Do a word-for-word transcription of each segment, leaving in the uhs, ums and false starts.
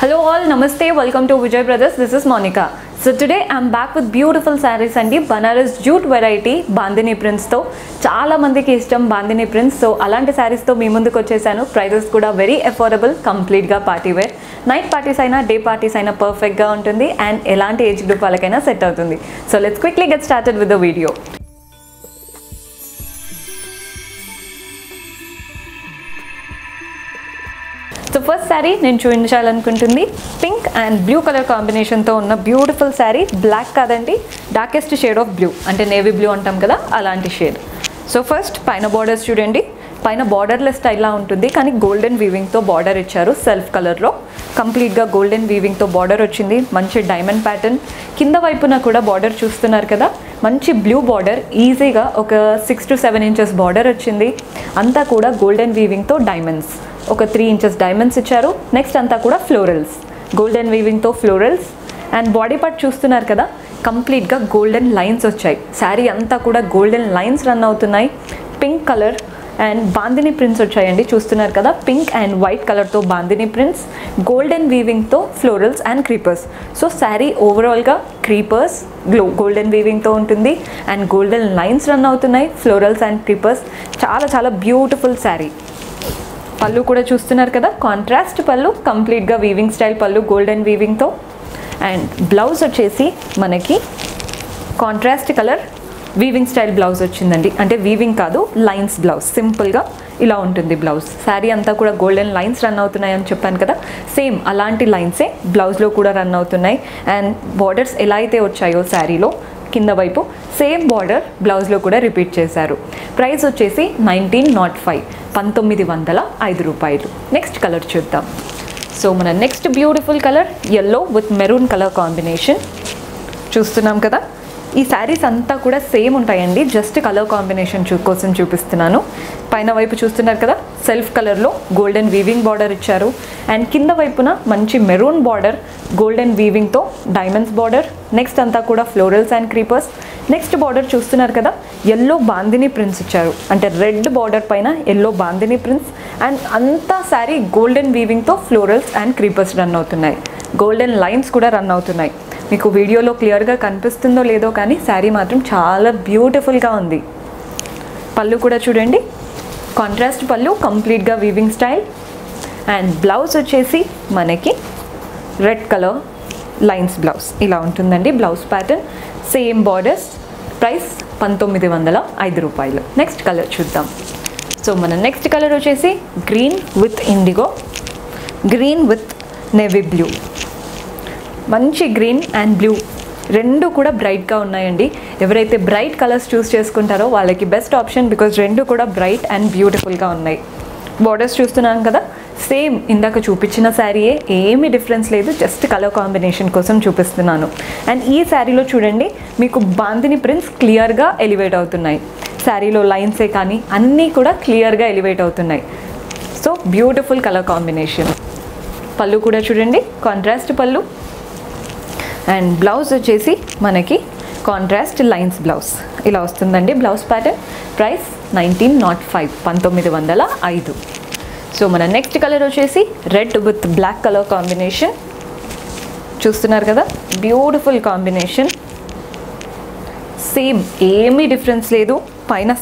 Hello all, namaste, welcome to Vijay Brothers, this is Monica. So today I am back with beautiful sarees and Banaras jute variety Bandhani prints to. Chala mandiki ishtam Bandhani prints, so alanti sarees to mee munduku vachesanu. Prices kuda very affordable, complete ga party wear. Night parties aina day parties aina perfect ga untundi and elanti age group valakaina set avutundi. So let's quickly get started with the video. So first saree nenu చూపించాలనుకుంటుంది pink and blue color combination తో ఉన్న beautiful saree, black కాదండి, darkest shade of blue అంటే navy blue అంటాం కదా అలాంటి shade. So first పైన borders చూడండి, పైన బోర్డర్లెస్ స్టైల్ లా ఉంటుంది కానీ గోల్డెన్ వీవింగ్ తో బార్డర్ ఇచ్చారు సెల్ఫ్ కలర్ లో. కంప్లీట్ గా గోల్డెన్ వీవింగ్ తో బార్డర్ వచ్చింది, మంచి డైమండ్ ప్యాటర్న్. కింద వైపున కూడా బార్డర్ చూస్తున్నారు కదా, మంచి బ్లూ బార్డర్, ఈజీగా ఒక six to seven inches border వచ్చింది. అంతా కూడా గోల్డెన్ వీవింగ్ తో డైమండ్స్, ఒక త్రీ ఇంచెస్ డైమండ్స్ ఇచ్చారు. నెక్స్ట్ అంతా కూడా ఫ్లోరల్స్, గోల్డెన్ వీవింగ్తో ఫ్లోరల్స్. అండ్ బాడీ పార్ట్ చూస్తున్నారు కదా, కంప్లీట్గా గోల్డెన్ లైన్స్ వచ్చాయి, శారీ అంతా కూడా గోల్డెన్ లైన్స్ రన్ అవుతున్నాయి. Pink colour and bandhani prints వచ్చాయండి, చూస్తున్నారు కదా పింక్ అండ్ వైట్ కలర్తో బాందిని ప్రింట్స్, గోల్డెన్ వీవింగ్తో florals and creepers. So sari ఓవరాల్గా క్రీపర్స్ గ్లో గోల్డెన్ వీవింగ్తో ఉంటుంది అండ్ గోల్డెన్ లైన్స్ రన్ అవుతున్నాయి, ఫ్లోరల్స్ అండ్ క్రీపర్స్. చాలా చాలా బ్యూటిఫుల్ శారీ. పళ్ళు కూడా చూస్తున్నారు కదా, కాంట్రాస్ట్ పళ్ళు, కంప్లీట్గా వీవింగ్ స్టైల్ పళ్ళు గోల్డెన్ వీవింగ్తో. అండ్ బ్లౌజ్ వచ్చేసి మనకి contrast colour weaving style blouse వచ్చిందండి, అంటే వీవింగ్ కాదు లైన్స్ బ్లౌజ్, సింపుల్గా ఇలా ఉంటుంది బ్లౌజ్. శారీ అంతా కూడా గోల్డెన్ లైన్స్ రన్ అవుతున్నాయని చెప్పాను కదా, సేమ్ అలాంటి లైన్సే బ్లౌజ్లో కూడా రన్ అవుతున్నాయి. అండ్ బార్డర్స్ ఎలా అయితే వచ్చాయో శారీలో కింద వైపు సేమ్ బార్డర్ బ్లౌజ్లో కూడా రిపీట్ చేశారు. ప్రైస్ వచ్చేసి నైన్టీన్ నాట్ ఫైవ్ పంతొమ్మిది వందల ఐదు రూపాయలు. నెక్స్ట్ కలర్ చూద్దాం. సో మన next beautiful colour yellow with maroon colour combination చూస్తున్నాం కదా. ఈ శారీస్ అంతా కూడా సేమ్ ఉంటాయండి, జస్ట్ కలర్ కాంబినేషన్ చూ కోసం చూపిస్తున్నాను. పైన వైపు చూస్తున్నారు కదా, సెల్ఫ్ కలర్లో గోల్డెన్ వీవింగ్ బార్డర్ ఇచ్చారు అండ్ కింద వైపున మంచి మెరూన్ బార్డర్, గోల్డెన్ వీవింగ్తో డైమండ్స్ బార్డర్. నెక్స్ట్ అంతా కూడా florals and creepers. Next border చూస్తున్నారు కదా, ఎల్లో బాందిని ప్రింట్స్ ఇచ్చారు, అంటే రెడ్ బార్డర్ పైన ఎల్లో బాందిని ప్రింట్స్. అండ్ అంతా శారీ గోల్డెన్ వీవింగ్తో ఫ్లోరల్స్ అండ్ క్రీపర్స్ రన్ అవుతున్నాయి, గోల్డెన్ లైన్స్ కూడా రన్ అవుతున్నాయి. మీకు వీడియోలో క్లియర్గా కనిపిస్తుందో లేదో కానీ శారీ మాత్రం చాలా బ్యూటిఫుల్గా ఉంది. పళ్ళు కూడా చూడండి, కాంట్రాస్ట్ పళ్ళు, కంప్లీట్గా వీవింగ్ స్టైల్. అండ్ బ్లౌజ్ వచ్చేసి మనకి రెడ్ కలర్ లైన్స్ బ్లౌజ్, ఇలా ఉంటుందండి blouse pattern, same borders. Price పంతొమ్మిది వందల ఐదు రూపాయలు. నెక్స్ట్ కలర్ చూద్దాం. సో మన నెక్స్ట్ కలర్ వచ్చేసి green with indigo, green with navy blue. మంచి గ్రీన్ అండ్ బ్లూ రెండు కూడా బ్రైట్గా ఉన్నాయండి. ఎవరైతే బ్రైట్ కలర్స్ చూస్ చేసుకుంటారో వాళ్ళకి బెస్ట్ ఆప్షన్, బికాజ్ రెండు కూడా బ్రైట్ అండ్ బ్యూటిఫుల్గా ఉన్నాయి. బార్డర్స్ చూస్తున్నాం కదా, సేమ్ ఇందాక చూపించిన శారీయే, ఏమీ డిఫరెన్స్ లేదు, జస్ట్ కలర్ కాంబినేషన్ కోసం చూపిస్తున్నాను. అండ్ ఈ శారీలో చూడండి మీకు బాందిని ప్రింట్స్ క్లియర్గా ఎలివేట్ అవుతున్నాయి, శారీలో లైన్సే కానీ అన్నీ కూడా క్లియర్గా ఎలివేట్ అవుతున్నాయి. So beautiful colour combination. పళ్ళు కూడా చూడండి, కాంట్రాస్ట్ పళ్ళు. అండ్ బ్లౌజ్ వచ్చేసి మనకి కాంట్రాస్ట్ లైన్స్ బ్లౌజ్, ఇలా వస్తుందండి blouse pattern. Price nineteen naught five పంతొమ్మిది వందల ఐదు. సో మన నెక్స్ట్ కలర్ వచ్చేసి red with black colour combination చూస్తున్నారు కదా, బ్యూటిఫుల్ కాంబినేషన్. సేమ్ ఏమీ డిఫరెన్స్ లేదు, పైన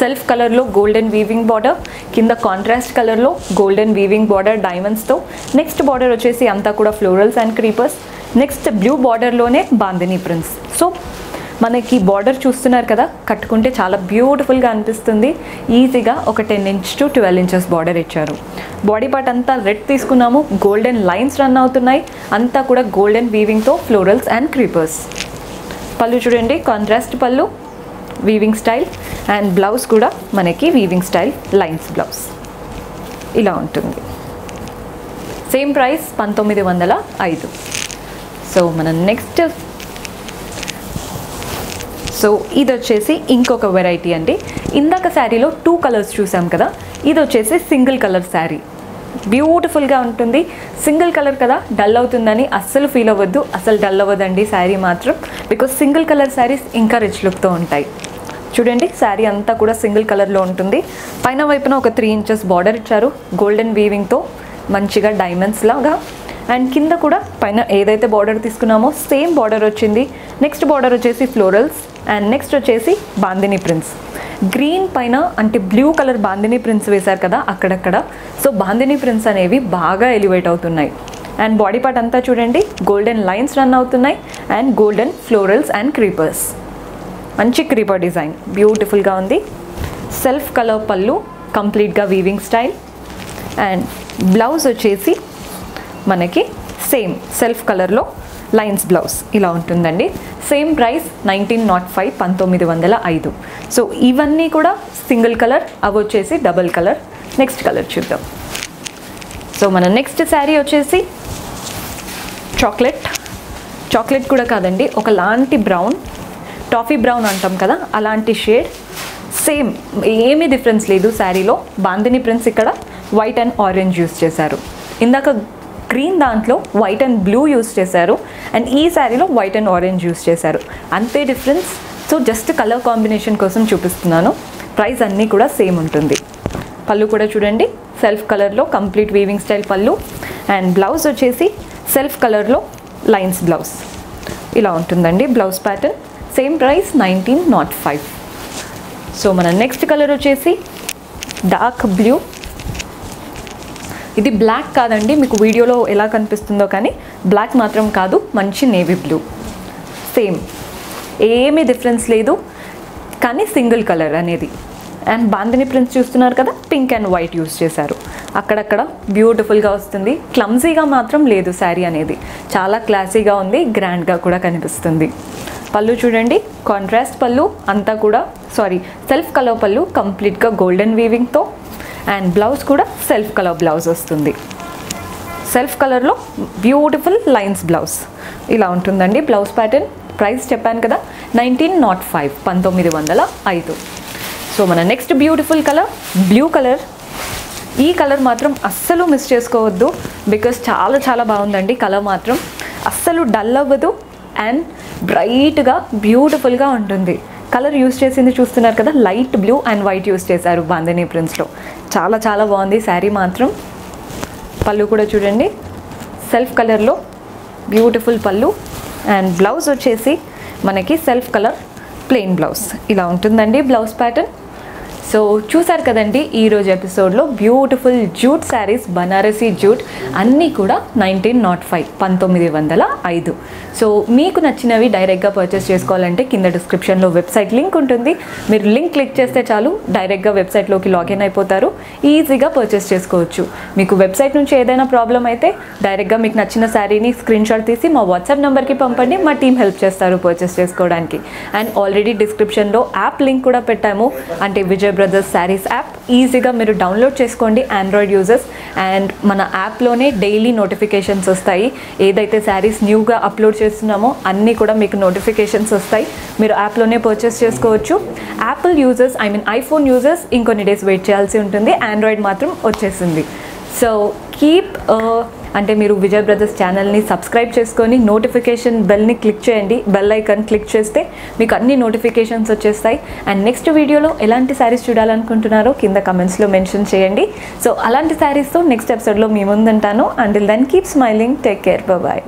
సెల్ఫ్ కలర్లో గోల్డెన్ వీవింగ్ బార్డర్, కింద కాంట్రాస్ట్ కలర్లో గోల్డెన్ వీవింగ్ బార్డర్ డైమండ్స్తో. నెక్స్ట్ బార్డర్ వచ్చేసి అంతా కూడా florals and creepers. Next blue బార్డర్లోనే బాందిని ప్రింట్స్. సో మనకి బార్డర్ చూస్తున్నారు కదా, కట్టుకుంటే చాలా బ్యూటిఫుల్గా అనిపిస్తుంది, ఈజీగా ఒక ten inch to twelve inches border ఇచ్చారు. బాడీ పార్ట్ అంతా రెడ్ తీసుకున్నాము, గోల్డెన్ లైన్స్ రన్ అవుతున్నాయి, అంతా కూడా గోల్డెన్ వీవింగ్తో ఫ్లోరల్స్ అండ్ క్రీపర్స్. పళ్ళు చూడండి, కాంట్రాస్ట్ పళ్ళు, వీవింగ్ స్టైల్. అండ్ బ్లౌజ్ కూడా మనకి వీవింగ్ స్టైల్ లైన్స్ బ్లౌజ్, ఇలా ఉంటుంది. సేమ్ ప్రైస్ పంతొమ్మిది వందల ఐదు. సో మనం నెక్స్ట్, సో ఇది వచ్చేసి ఇంకొక వెరైటీ అండి. ఇందాక శారీలో టూ కలర్స్ చూసాం కదా, ఇది వచ్చేసి సింగిల్ కలర్ శారీ, బ్యూటిఫుల్గా ఉంటుంది. సింగిల్ కలర్ కదా డల్ అవుతుందని అస్సలు ఫీల్ అవ్వద్దు, అస్సలు డల్ అవ్వదండి శారీ మాత్రం, బికాజ్ సింగిల్ కలర్ శారీస్ ఇంకా రిచ్ లుక్తో ఉంటాయి. చూడండి శారీ అంతా కూడా సింగిల్ కలర్లో ఉంటుంది, పైన వైపున ఒక త్రీ ఇంచెస్ బార్డర్ ఇచ్చారు, గోల్డెన్ వీవింగ్తో మంచిగా డైమండ్స్ లాగా. and kinda kuda paina edaithe border తీసుకున్నామో same border వచ్చింది. Next border వచ్చేసి florals and next వచ్చేసి bandhani prints. Green paina ante blue color bandhani prints వేశారు కదా అక్కడక్కడ. So bandhani prints అనేవి బాగా elevate అవుతున్నాయి. And body part anta chudandi golden lines run outunnai and golden florals and creepers. Manchi creeper design beautiful ga undi. Self color pallu complete ga weaving style and blouse vachesi manaki same self color lo lines blouse ila untundandi. Same price nineteen oh five, nineteen oh five. So ivanni kuda single color avachesi double color. Next color chuddam. So mana next saree vachesi chocolate chocolate kuda kadandi oka laanti brown toffee brown antam kada alanti shade same emi difference ledu saree lo bandhani prints ikkada white and orange use chesaru indaka green dantlo white and blue use chesaru and ee saree lo white and orange use chesaru ante difference so just color combination kosam chupistunanu price anni kuda same untundi pallu kuda chudandi self color lo complete weaving style pallu and blouse vachesi self color lo lines blouse ila untundandi blouse pattern same price nineteen oh five. So mana next color vachesi dark blue idi black kadandi meeku video lo ela kanipistundo kani black matram kaadu manchi navy blue same emi difference ledu kani single color anedi and bandhani prints చూస్తున్నారు కదా pink and white use చేశారు అక్కడక్కడ beautiful గా వస్తుంది క్లమ్జీగా మాత్రం లేదు శారీ అనేది చాలా క్లాసీగా ఉంది గ్రాండ్ గా కూడా కనిపిస్తుంది పళ్ళు చూడండి కాంట్రాస్ట్ పళ్ళు అంతా కూడా సారీ సెల్ఫ్ కలర్ పళ్ళు కంప్లీట్ గా గోల్డెన్ వీవింగ్ తో అండ్ బ్లౌజ్ కూడా సెల్ఫ్ కలర్ బ్లౌజ్ వస్తుంది సెల్ఫ్ కలర్ లో బ్యూటిఫుల్ లైన్స్ బ్లౌజ్ ఇలా ఉంటుందండి బ్లౌజ్ ప్యాటర్న్ ప్రైస్ చెప్పాను కదా nineteen oh five. సో మన next beautiful colour blue colour ఈ కలర్ మాత్రం అస్సలు మిస్ చేసుకోవద్దు బికాస్ చాలా చాలా బాగుందండి కలర్ మాత్రం అస్సలు డల్ అవ్వదు అండ్ బ్రైట్గా బ్యూటిఫుల్గా ఉంటుంది కలర్ యూస్ చేసింది చూస్తున్నారు కదా light blue and white use చేశారు బాంధనీ ప్రింట్స్లో చాలా చాలా బాగుంది శారీ మాత్రం పళ్ళు కూడా చూడండి సెల్ఫ్ కలర్లో బ్యూటిఫుల్ పళ్ళు అండ్ బ్లౌజ్ వచ్చేసి మనకి సెల్ఫ్ కలర్ ప్లెయిన్ బ్లౌజ్ ఇలా ఉంటుందండి బ్లౌజ్ ప్యాటర్న్ సో చూసారు కదండి ఈరోజు ఎపిసోడ్లో beautiful jute saris Banarasi jute అన్నీ కూడా నైన్టీన్ నాట్ ఫైవ్ పంతొమ్మిది వందల ఐదు సో మీకు నచ్చినవి డైరెక్ట్గా పర్చేస్ చేసుకోవాలంటే కింద డిస్క్రిప్షన్లో వెబ్సైట్ లింక్ ఉంటుంది మీరు లింక్ క్లిక్ చేస్తే చాలు డైరెక్ట్గా వెబ్సైట్లోకి లాగిన్ అయిపోతారు ఈజీగా పర్చేస్ చేసుకోవచ్చు మీకు వెబ్సైట్ నుంచి ఏదైనా ప్రాబ్లం అయితే డైరెక్ట్గా మీకు నచ్చిన శారీని స్క్రీన్షాట్ తీసి మా వాట్సాప్ నెంబర్కి పంపండి మా టీం హెల్ప్ చేస్తారు పర్చేస్ చేసుకోవడానికి అండ్ ఆల్రెడీ డిస్క్రిప్షన్లో యాప్ లింక్ కూడా పెట్టాము అంటే విజయ్ బ్రదర్స్ శారీస్ యాప్ ఈజీగా మీరు డౌన్లోడ్ చేసుకోండి ఆండ్రాయిడ్ యూజర్స్ అండ్ మన యాప్లోనే డైలీ నోటిఫికేషన్స్ వస్తాయి ఏదైతే శారీస్ న్యూగా అప్లోడ్ చేస్తున్నామో అన్నీ కూడా మీకు నోటిఫికేషన్స్ వస్తాయి మీరు యాప్లోనే పర్చేస్ చేసుకోవచ్చు Apple users I mean iPhone users ఇంకొన్ని డేస్ వెయిట్ చేయాల్సి ఉంటుంది ఆండ్రాయిడ్ మాత్రం వచ్చేసింది సో కీప్ అంటే మీరు విజయ్ బ్రదర్స్ ఛానల్ని సబ్స్క్రైబ్ చేసుకొని నోటిఫికేషన్ బెల్ని క్లిక్ చేయండి బెల్ ఐకాన్ క్లిక్ చేస్తే మీకు అన్ని నోటిఫికేషన్స్ వచ్చేస్తాయి అండ్ నెక్స్ట్ వీడియోలో ఎలాంటి శారీస్ చూడాలనుకుంటున్నారో కింద కమెంట్స్లో మెన్షన్ చేయండి సో అలాంటి శారీస్తో నెక్స్ట్ ఎపిసోడ్లో మీ ముందుంటాను until then keep smiling take care bye.